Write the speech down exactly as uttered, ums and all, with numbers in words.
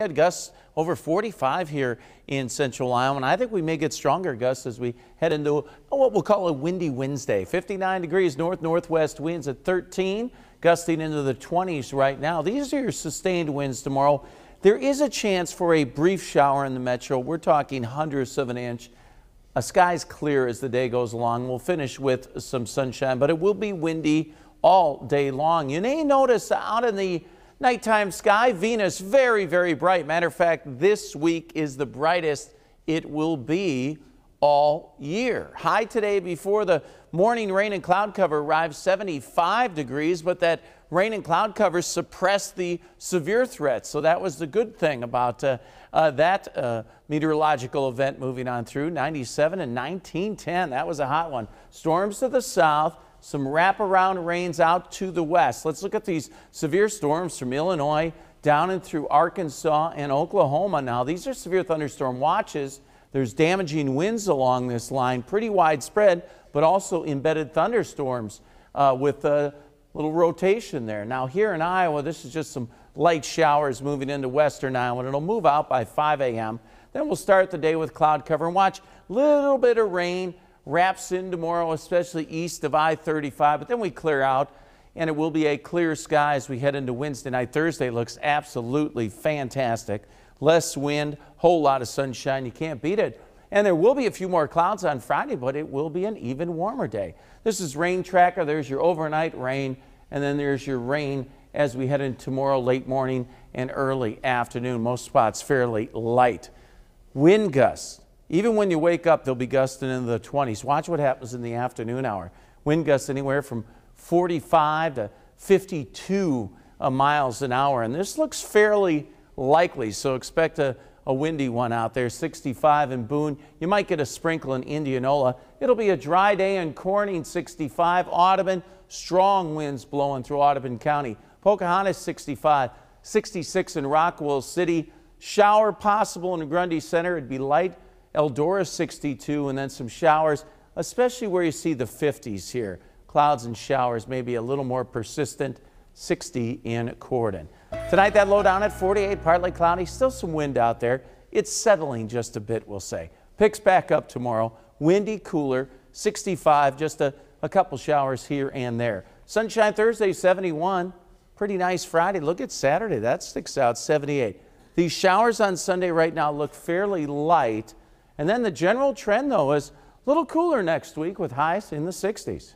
Had gusts over forty-five here in central Iowa, and I think we may get stronger gusts as we head into what we'll call a windy Wednesday. fifty-nine degrees north northwest winds at thirteen, gusting into the twenties right now. These are your sustained winds tomorrow. There is a chance for a brief shower in the metro. We're talking hundredths of an inch. A sky's clear as the day goes along. We'll finish with some sunshine, but it will be windy all day long. You may notice out in the nighttime sky, Venus very, very bright. Matter of fact, this week is the brightest it will be all year. High today before the morning rain and cloud cover arrives, seventy-five degrees, but that rain and cloud cover suppressed the severe threat. So that was the good thing about uh, uh, that uh, meteorological event. Moving on through ninety-seven and nineteen ten. That was a hot one. Storms to the south. Some wraparound rains out to the west. Let's look at these severe storms from Illinois down and through Arkansas and Oklahoma. Now, these are severe thunderstorm watches. There's damaging winds along this line, pretty widespread, but also embedded thunderstorms uh, with a little rotation there. Now, here in Iowa, this is just some light showers moving into western Iowa, and it'll move out by five A M Then we'll start the day with cloud cover and watch a little bit of rain. Wraps in tomorrow, especially east of I thirty-five, but then we clear out and it will be a clear sky as we head into Wednesday night. Thursday looks absolutely fantastic. Less wind, whole lot of sunshine. You can't beat it. And there will be a few more clouds on Friday, but it will be an even warmer day. This is Rain Tracker. There's your overnight rain, and then there's your rain as we head into tomorrow late morning and early afternoon. Most spots fairly light. Wind gusts. Even when you wake up, they'll be gusting into the twenties. Watch what happens in the afternoon hour. Wind gusts anywhere from forty-five to fifty-two miles an hour. And this looks fairly likely, so expect a, a windy one out there. sixty-five in Boone. You might get a sprinkle in Indianola. It'll be a dry day in Corning, sixty-five. Audubon, strong winds blowing through Audubon County. Pocahontas, sixty-five. sixty-six in Rockwell City. Shower possible in Grundy Center. It'd be light. Eldora sixty-two, and then some showers, especially where you see the fifties here. Clouds and showers may be a little more persistent, sixty in Corden. Tonight, that low down at forty-eight, partly cloudy, still some wind out there. It's settling just a bit, we'll say. Picks back up tomorrow, windy, cooler, sixty-five, just a, a couple showers here and there. Sunshine Thursday, seventy-one, pretty nice Friday. Look at Saturday, that sticks out, seventy-eight. These showers on Sunday right now look fairly light. And then the general trend, though, is a little cooler next week with highs in the sixties.